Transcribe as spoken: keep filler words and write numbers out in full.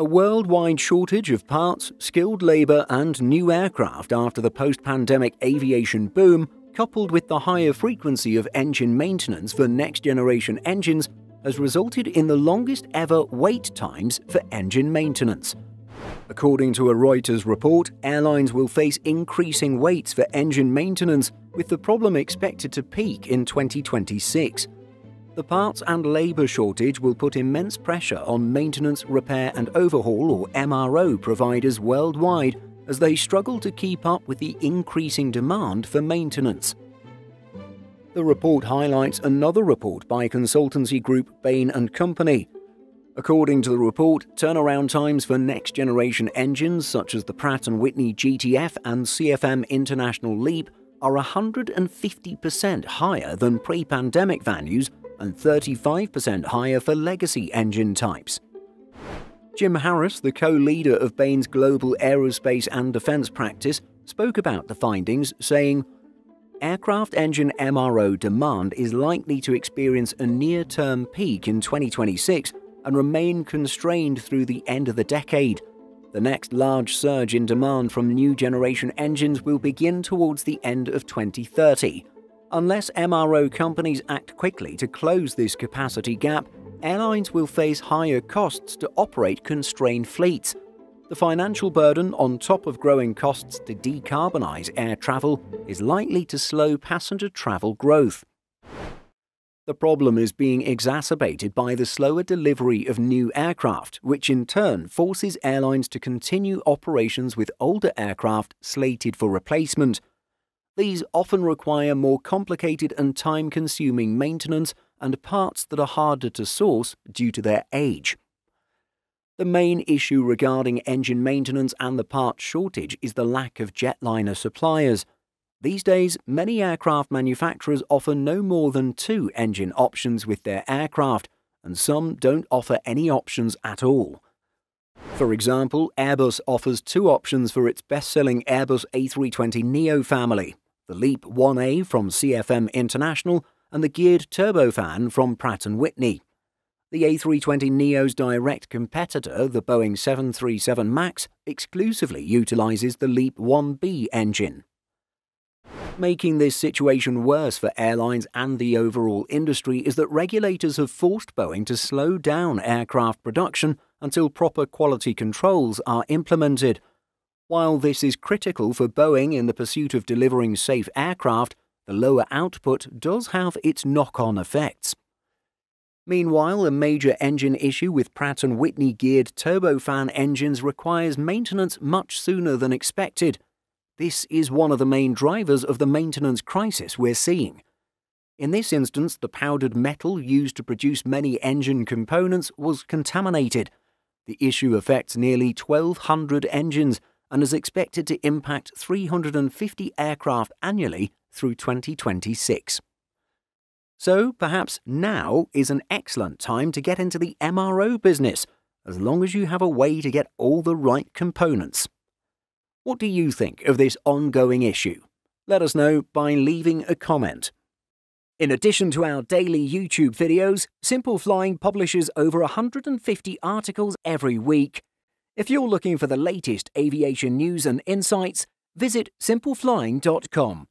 A worldwide shortage of parts, skilled labour and new aircraft after the post-pandemic aviation boom, coupled with the higher frequency of engine maintenance for next-generation engines, has resulted in the longest-ever wait times for engine maintenance. According to a Reuters report, airlines will face increasing waits for engine maintenance, with the problem expected to peak in twenty twenty-six. The parts and labour shortage will put immense pressure on maintenance, repair and overhaul or M R O providers worldwide as they struggle to keep up with the increasing demand for maintenance. The report highlights another report by consultancy group Bain and Company. According to the report, turnaround times for next-generation engines such as the Pratt and Whitney G T F and C F M International LEAP are one hundred fifty percent higher than pre-pandemic values and thirty-five percent higher for legacy engine types. Jim Harris, the co-leader of Bain's global aerospace and defense practice, spoke about the findings, saying, "Aircraft engine M R O demand is likely to experience a near-term peak in twenty twenty-six and remain constrained through the end of the decade. The next large surge in demand from new generation engines will begin towards the end of twenty thirty. Unless M R O companies act quickly to close this capacity gap, airlines will face higher costs to operate constrained fleets. The financial burden on top of growing costs to decarbonize air travel is likely to slow passenger travel growth." The problem is being exacerbated by the slower delivery of new aircraft, which in turn forces airlines to continue operations with older aircraft slated for replacement. These often require more complicated and time-consuming maintenance and parts that are harder to source due to their age. The main issue regarding engine maintenance and the part shortage is the lack of jetliner suppliers. These days, many aircraft manufacturers offer no more than two engine options with their aircraft, and some don't offer any options at all. For example, Airbus offers two options for its best-selling Airbus A three twenty neo family: the LEAP one A from C F M International and the geared turbofan from Pratt and Whitney. The A three twenty neo's direct competitor, the Boeing seven thirty-seven max, exclusively utilizes the LEAP one B engine. Making this situation worse for airlines and the overall industry is that regulators have forced Boeing to slow down aircraft production until proper quality controls are implemented. While this is critical for Boeing in the pursuit of delivering safe aircraft, the lower output does have its knock-on effects. Meanwhile, a major engine issue with Pratt and Whitney geared turbofan engines requires maintenance much sooner than expected. This is one of the main drivers of the maintenance crisis we're seeing. In this instance, the powdered metal used to produce many engine components was contaminated. The issue affects nearly twelve hundred engines and is expected to impact three hundred fifty aircraft annually through twenty twenty-six. So, perhaps now is an excellent time to get into the M R O business, as long as you have a way to get all the right components. What do you think of this ongoing issue? Let us know by leaving a comment. In addition to our daily YouTube videos, Simple Flying publishes over one hundred fifty articles every week. If you're looking for the latest aviation news and insights, visit simple flying dot com.